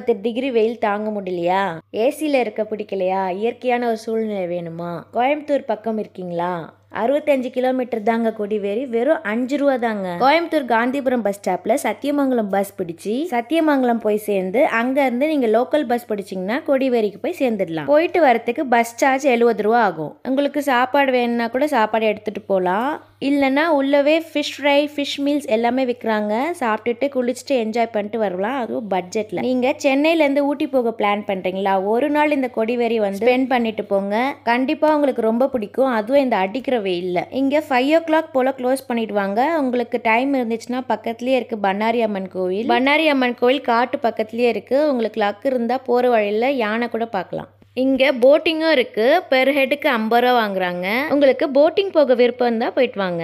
10 degree வெயில் தாங்க முடியலையா, ஏசியில் இருக்க பிடிக்கலையா, இயற்கையான ஒரு சூழ்நிலை வேணுமா, கோயம்புத்தூர் பக்கம் இருக்கீங்களா? 65 கிலோமீட்டர் தாங்க கொடிவேரி, வெறும் 5 ரூபா தாங்க. கோயம்புத்தூர் காந்திபுரம் பஸ் ஸ்டாப்ல சத்தியமங்கலம் பஸ் பிடிச்சி சத்தியமங்கலம் போய் சேர்ந்து அங்க இருந்து நீங்க லோக்கல் பஸ் பிடிச்சிங்கன்னா கொடிவேரிக்கு போய் சேர்ந்துடலாம். போயிட்டு வரத்துக்கு பஸ் சார்ஜ் 70 ரூபா ஆகும். உங்களுக்கு சாப்பாடு வேணும்னா கூட சாப்பாடு எடுத்துட்டு போகலாம். இல்லைன்னா உள்ளவே ஃபிஷ் ஃப்ரை, ஃபிஷ் மீல்ஸ் எல்லாமே விற்கிறாங்க. சாப்பிட்டுட்டு குளிச்சுட்டு என்ஜாய் பண்ணிட்டு வரலாம். அதுவும் பட்ஜெட்ல. நீங்க சென்னையிலேருந்து ஊட்டி போக பிளான் பண்றீங்களா, ஒரு நாள் இந்த கொடிவேரி வந்து ஸ்பெண்ட் பண்ணிட்டு போங்க. கண்டிப்பா உங்களுக்கு ரொம்ப பிடிக்கும். அதுவும் இந்த அடிக்கிற வெயில்ல. இங்க 5 o'clock போல க்ளோஸ் பண்ணிடுவாங்க. உங்களுக்கு டைம் இருந்துச்சுன்னா பக்கத்துலயே இருக்கு பண்ணாரியம்மன் கோவில். பண்ணாரியம்மன் கோவில் காட்டு பக்கத்துலயே இருக்கு. உங்களுக்கு லக் இருந்தா போற வழியில யானை கூட பார்க்கலாம். இங்க போட்டிங்கும் இருக்கு. பெர் ஹெட்டுக்கு 50 ரூபா வாங்குறாங்க. உங்களுக்கு போட்டிங் போக விருப்பம் இருந்தா போயிட்டு வாங்க.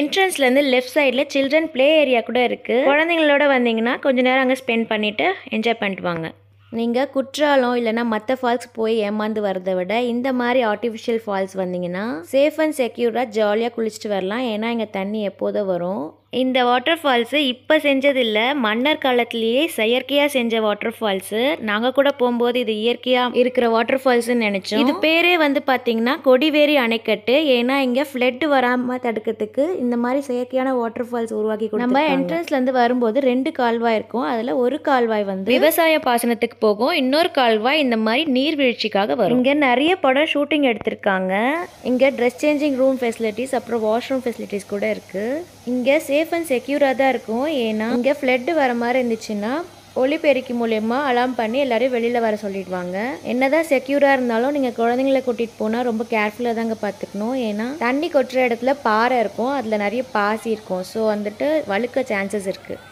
என்ட்ரன்ஸ்ல இருந்து லெஃப்ட் சைட்ல சில்ட்ரன் பிளே ஏரியா கூட இருக்கு. குழந்தைங்களோட வந்தீங்கன்னா கொஞ்ச நேரம் அங்கே ஸ்பெண்ட் பண்ணிட்டு என்ஜாய் பண்ணிட்டு வாங்க. நீங்கள் குற்றாலம் இல்லைனா மற்ற ஃபால்ஸ் போய் ஏமாந்து வரதை விட இந்த மாதிரி ஆர்டிஃபிஷியல் ஃபால்ஸ் வந்தீங்கன்னா சேஃப் அண்ட் செக்யூராக ஜாலியாக குளிச்சுட்டு வரலாம். ஏன்னா இங்கே தண்ணி எப்போதும் வரும். இந்த வாட்டர் ஃபால்ஸு இப்போ செஞ்சதில்லை, மன்னர் காலத்திலேயே செயற்கையாக செஞ்ச வாட்டர் ஃபால்ஸு. நாங்கள் கூட போகும்போது இது இயற்கையாக இருக்கிற வாட்டர் ஃபால்ஸுன்னு நினச்சோம். இது பேரே வந்து பார்த்தீங்கன்னா கொடிவேரி அணைக்கட்டு. ஏன்னா இங்கே ஃப்ளட் வராமல் தடுக்கிறதுக்கு இந்த மாதிரி செயற்கையான வாட்டர் ஃபால்ஸ் உருவாக்கி கொடுத்தாங்க. நம்ம என்ட்ரன்ஸ்லேருந்து வரும்போது 2 கால்வாய் இருக்கும். அதில் ஒரு கால்வாய் வந்து விவசாய பாசனத்துக்கு போகும். இன்னொரு கால்வாய் இந்த மாதிரி நீர்வீழ்ச்சிக்காக வரும். இங்கே நிறைய படம் ஷூட்டிங் எடுத்திருக்காங்க. இங்கே ட்ரெஸ் சேஞ்சிங் ரூம் ஃபெசிலிட்டிஸ், அப்புறம் வாஷ்ரூம் ஃபெசிலிட்டிஸ் கூட இருக்குது. இங்கே சேஃப் அண்ட் செக்யூராக தான் இருக்கும். ஏன்னா இங்கே ஃப்ளட்டு வர மாதிரி இருந்துச்சுன்னா ஒளிப்பெருக்கி மூலயமா அலாம் பண்ணி எல்லாரையும் வெளியில் வர சொல்லிடுவாங்க. என்னதான் செக்யூராக இருந்தாலும் நீங்கள் குழந்தைங்களை கூட்டிகிட்டு போனால் ரொம்ப கேர்ஃபுல்லாக தாங்க பார்த்துக்கணும். ஏன்னா தண்ணி கொட்டுற இடத்துல பாறை இருக்கும். அதில் நிறைய பாசி இருக்கும். ஸோ வந்துட்டு வழுக்க சான்சஸ் இருக்குது.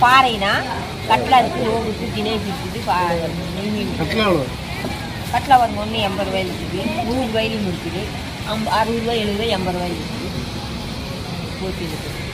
பாறைனா கட்லா இருக்கு. கட்லா ஒரு 80 ரூபாயில் இருக்குது, 100 ரூபாயிலும் இருக்குது, 60 ரூபாய், 70 ரூபாய், 80 ரூபாய் இருக்குது.